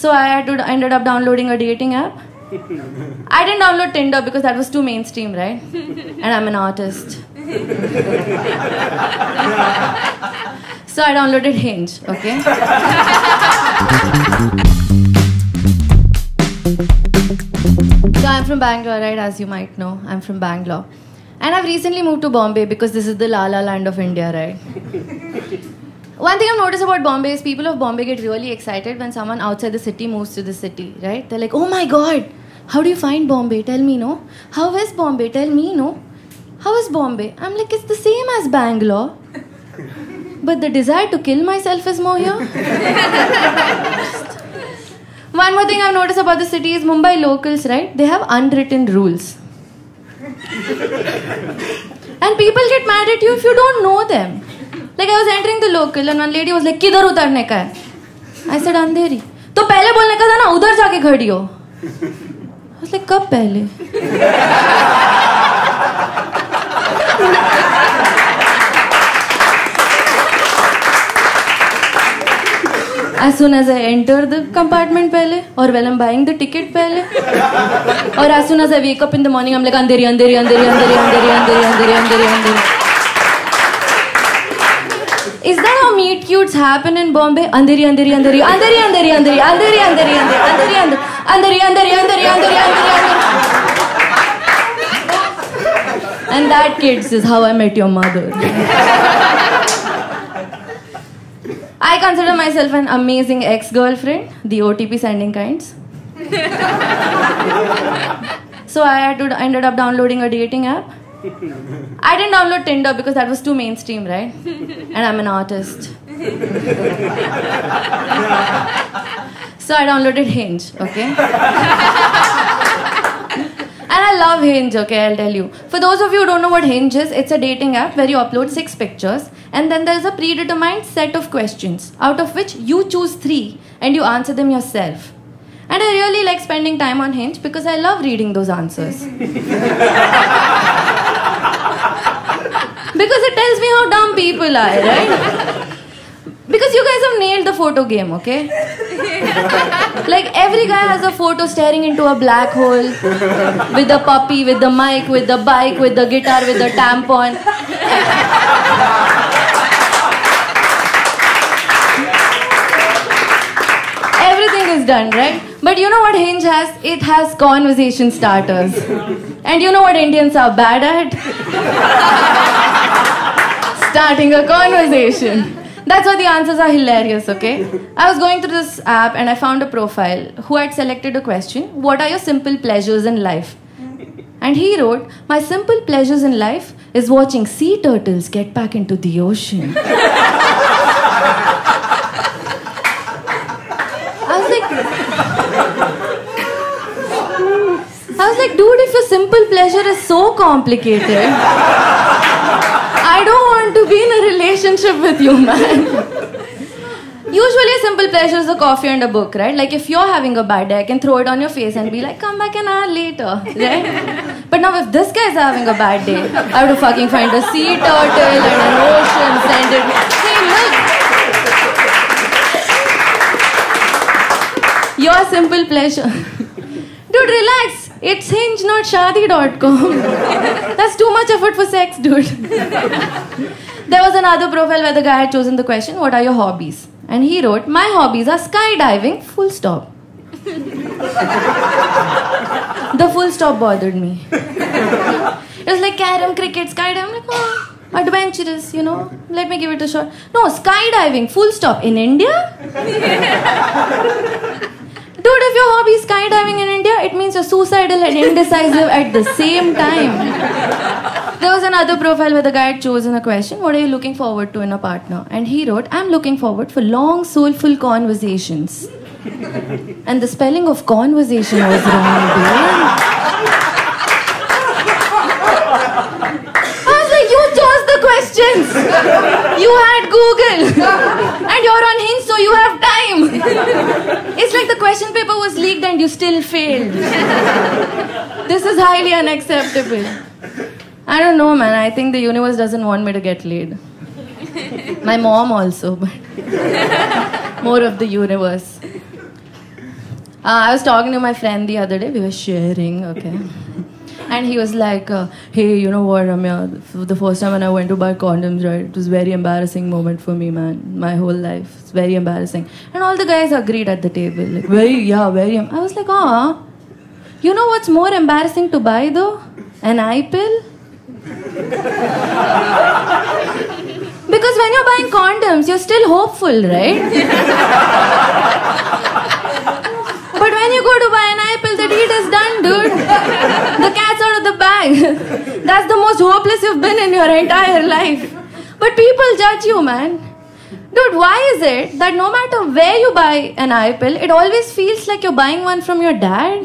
So I ended up downloading a dating app. I didn't download Tinder because that was too mainstream, right? And I'm an artist. So I downloaded Hinge, okay? So I'm from Bangalore, right? As you might know, I'm from Bangalore. And I've recently moved to Bombay because this is the la-la land of India, right? One thing I've noticed about Bombay is people of Bombay get really excited when someone outside the city moves to the city, right? They're like, oh my god, how do you find Bombay? Tell me, no. How is Bombay? Tell me, no. How is Bombay? I'm like, it's the same as Bangalore. But the desire to kill myself is more here. One more thing I've noticed about the city is Mumbai locals, right? They have unwritten rules. And people get mad at you if you don't know them. Like I was entering the local and one lady was like, "Kidhar utarne ka hai?" I said, "Andheri." "To pehle bolne ka tha na, udhar jaake khadi ho." I was like, "Kab pehle?" As soon as I enter the compartment pehle, or while I'm buying the ticket pehle, or as soon as I wake up in the morning, I'm like, andheri, andheri, andheri, andheri, andheri, andheri, andheri, andheri, andheri. Is that how meet cutes happen in Bombay? Andheri, andheri, andheri, andheri, andheri, andheri, andheri, andheri, andheri, andheri, andheri, andheri, andheri, andheri, andheri. And that, kids, is how I met your mother. I consider myself an amazing ex-girlfriend, the OTP sending kinds. So I ended up downloading a dating app. I didn't download Tinder because that was too mainstream, right? And I'm an artist. So I downloaded Hinge, okay? And I love Hinge, okay, I'll tell you. For those of you who don't know what Hinge is, it's a dating app where you upload 6 pictures. And then there's a predetermined set of questions, out of which you choose 3 and you answer them yourself. And I really like spending time on Hinge because I love reading those answers. Because it tells me how dumb people are, right? Because you guys have nailed the photo game, okay? Like every guy has a photo staring into a black hole, with a puppy, with the mic, with the bike, with the guitar, with the tampon. Is done, right? But you know what Hinge has? It has conversation starters. And you know what Indians are bad at? Starting a conversation. That's why the answers are hilarious, okay? I was going through this app and I found a profile who had selected a question, "What are your simple pleasures in life?" And he wrote, "My simple pleasures in life is watching sea turtles get back into the ocean." I was like, dude, if your simple pleasure is so complicated, I don't want to be in a relationship with you, man. Usually simple pleasure is a coffee and a book, right? Like if you're having a bad day, I can throw it on your face and be like, come back an hour later, right? But now if this guy's having a bad day, I have to fucking find a sea turtle and an ocean, send it. Hey, look. Your simple pleasure. Dude, relax. It's Hinge, not shaadi.com. That's too much effort for sex, dude. There was another profile where the guy had chosen the question, "What are your hobbies?" And he wrote, "My hobbies are skydiving, full stop." The full stop bothered me. It was like carom, cricket, skydiving. Like, oh, adventurous, you know. Let me give it a shot. No, skydiving, full stop. In India? Dude, if your hobby is skydiving in India, it means you're suicidal and indecisive at the same time. There was another profile where the guy had chosen a question, "What are you looking forward to in a partner?" And he wrote, "I'm looking forward for long, soulful conversations." And the spelling of conversation was wrong, dude. I was like, you chose the questions. You had Google. And you're on Hinge, so you have time. It's like the question paper was leaked and you still failed. This is highly unacceptable. I don't know, man. I think the universe doesn't want me to get laid. My mom also, but more of the universe. I was talking to my friend the other day. We were sharing, okay. And he was like, hey, you know what, Ramya? The first time when I went to buy condoms, right, it was a very embarrassing moment for me, man. My whole life, it's very embarrassing. And all the guys agreed at the table. Like, very. I was like, ah, you know what's more embarrassing to buy, though? An eye pill? Because when you're buying condoms, you're still hopeful, right? But when you go to buy an eye pill, the deed is done, dude. The cat's out of the bag. That's the most hopeless you've been in your entire life. But people judge you, man. Dude, why is it that no matter where you buy an eye pill, it always feels like you're buying one from your dad?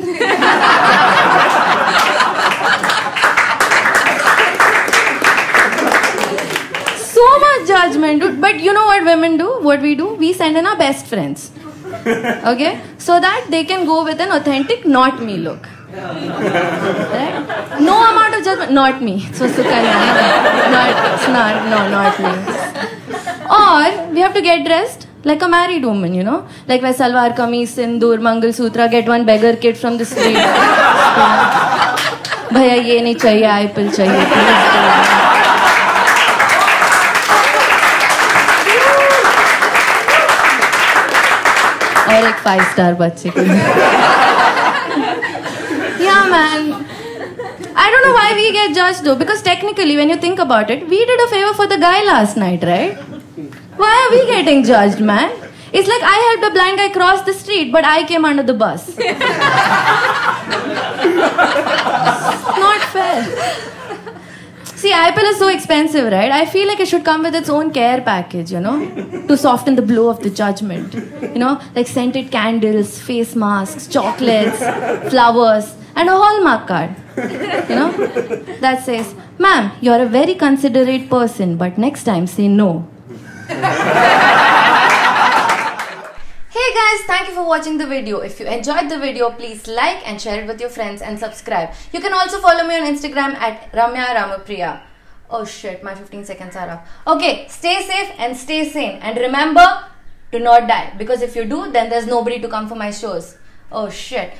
So much judgment, dude. But you know what women do? What we do? We send in our best friends. Okay, so that they can go with an authentic not me look, right? No amount of judgment, not me. So Sukanya, not me. Or we have to get dressed like a married woman, you know, like wear salwar kameez, sindoor, mangal sutra, get one beggar kid from the street. Bhaiya, ye nahi chahiye, apple chahiye. और एक 5-star बच्चे को। Yeah, man. I don't know why we get judged though, because technically, when you think about it, we did a favor for the guy last night, right? Why are we getting judged, man? It's like I helped a blind guy cross the street, but I came under the bus. It's not fair. See, IPL is so expensive, right? I feel like it should come with its own care package, you know, to soften the blow of the judgment. You know, like scented candles, face masks, chocolates, flowers, and a Hallmark card. You know, that says, "Ma'am, you're a very considerate person, but next time say no." Hey guys, thank you for watching the video. If you enjoyed the video, please like and share it with your friends and subscribe. You can also follow me on Instagram at Ramya Ramapriya. Oh shit, my 15 seconds are up. Okay, stay safe and stay sane. And remember to not die. Because if you do, then there's nobody to come for my shows. Oh shit.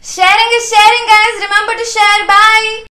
Sharing is sharing, guys. Remember to share. Bye.